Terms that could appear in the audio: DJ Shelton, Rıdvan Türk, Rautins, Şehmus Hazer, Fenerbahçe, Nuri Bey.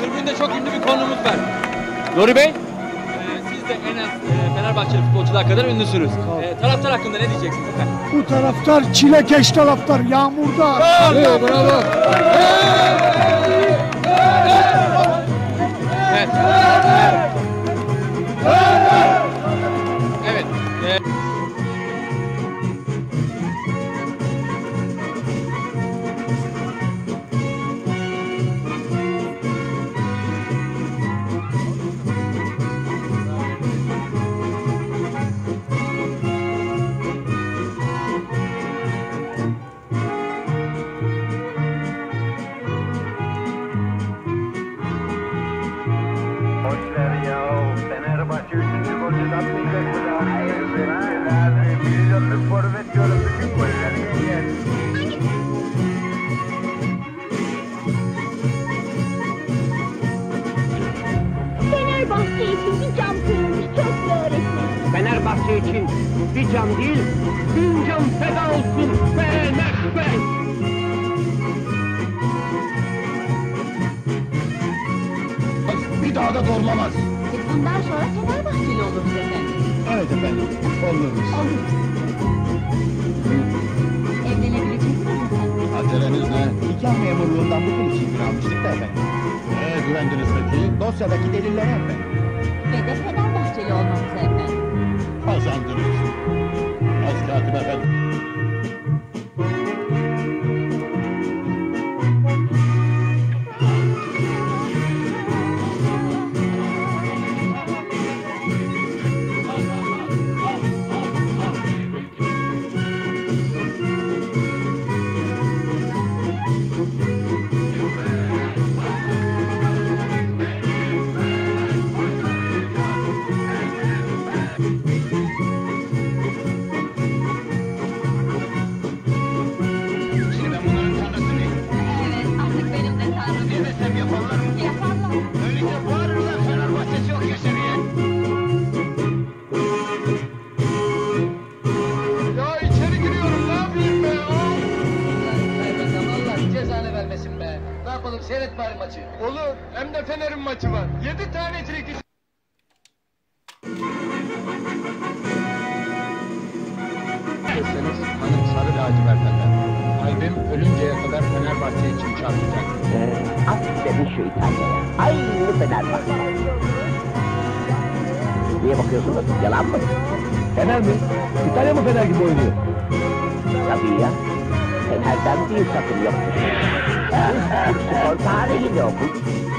Tribünde çok ünlü bir konuğumuz var. Nuri Bey? Siz de en az Fenerbahçe futbolcular kadar ünlüsünüz. Taraftar hakkında ne diyeceksiniz efendim? Bu taraftar çilekeş taraftar, yağmurda. Bravo. Fenerbahçe için bir cam kırılmış, çok mu öğretmenim? Fenerbahçe için bir cam değil, bin cam feda olsun Fenerbahçe! Bir daha da doğrulamaz. Bundan sonra Fenerbahçeli oluruz efendim. Evet efendim, oluruz. Evlenebilecek misiniz efendim? Aceleniz ne? Nikah memurluğundan bugün için izin almıştık da efendim. Güvendiniz peki? Dosyadaki delillere efendim. Ve de Fenerbahçeli olmamıza efendim. Kazandınız. Az katip efendim. Seyret bari maçı. Olur. Hem de Fener'in maçı var. 7 tane çirkin. Hanım sarı lacivertlerden. Kalbim ölünceye kadar Fenerbahçe için çarpacak. At demiş şu İtalya'ya. Aynı Fenerbahçe. Niye bakıyorsunuz? Yalan mı? Fener mi? İtalya mı Fener gibi oynuyor? Tabii ya. Fener'den bir takım yoktur. Spor tarihi de okul.